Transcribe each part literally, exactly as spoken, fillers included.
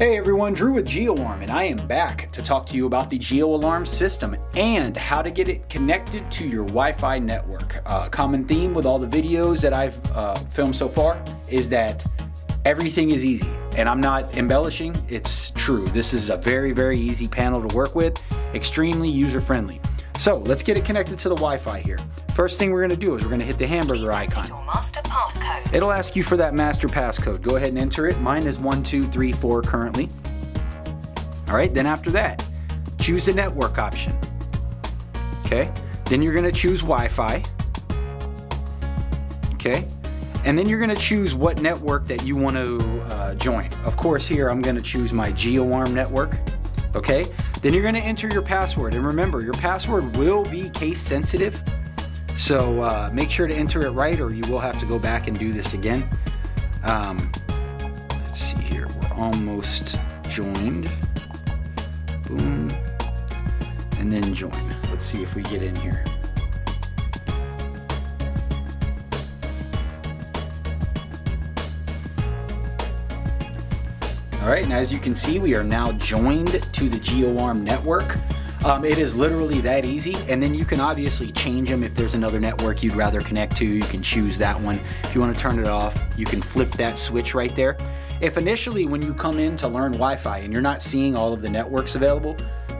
Hey everyone, Drew with GeoAlarm, and I am back to talk to you about the GeoAlarm system and how to get it connected to your Wi-Fi network. Uh, common theme with all the videos that I've uh, filmed so far is that everything is easy, and I'm not embellishing, it's true. This is a very, very easy panel to work with, extremely user-friendly. So let's get it connected to the Wi-Fi here. First thing we're gonna do is we're gonna hit the hamburger icon. It'll ask you for that master passcode. Go ahead and enter it. Mine is one two three four currently. All right, then after that, choose the network option. Okay, then you're gonna choose Wi-Fi. Okay, and then you're gonna choose what network that you wanna uh, join. Of course here, I'm gonna choose my GeoAlarm network, okay? Then you're gonna enter your password, and remember, your password will be case sensitive, so uh, make sure to enter it right or you will have to go back and do this again. Um, let's see here, we're almost joined. Boom, and then join. Let's see if we get in here. All right, and as you can see, we are now joined to the GeoAlarm network. Um, it is literally that easy, and then you can obviously change them. If there's another network you'd rather connect to, you can choose that one. If you want to turn it off, you can flip that switch right there. If initially when you come in to learn Wi-Fi and you're not seeing all of the networks available,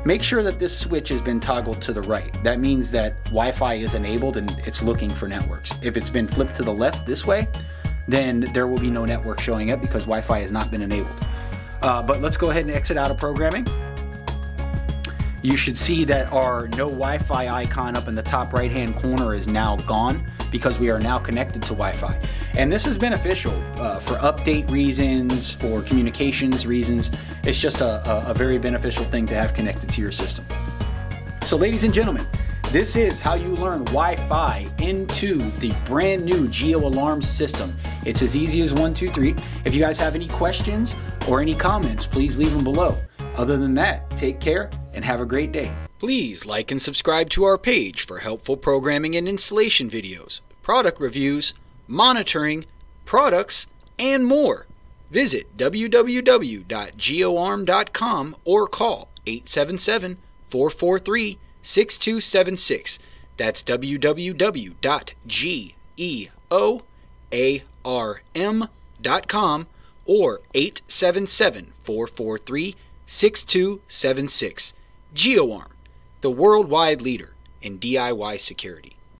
make sure that this switch has been toggled to the right. That means that Wi-Fi is enabled and it's looking for networks. If it's been flipped to the left this way, then there will be no network showing up because Wi-Fi has not been enabled. Uh, but let's go ahead and exit out of programming. You should see that our no Wi-Fi icon up in the top right hand corner is now gone because we are now connected to Wi-Fi. And this is beneficial uh, for update reasons, for communications reasons. It's just a, a, a very beneficial thing to have connected to your system. So ladies and gentlemen, this is how you learn Wi-Fi into the brand new GeoAlarm system. It's as easy as one, two, three. If you guys have any questions or any comments, please leave them below. Other than that, take care and have a great day. Please like and subscribe to our page for helpful programming and installation videos, product reviews, monitoring, products, and more. Visit w w w dot geoarm dot com or call eight seven seven, four four three, six two seven six. That's w w w dot geoarm dot com or eight seven seven, four four three, six two seven six. GeoAlarm, the worldwide leader in D I Y security.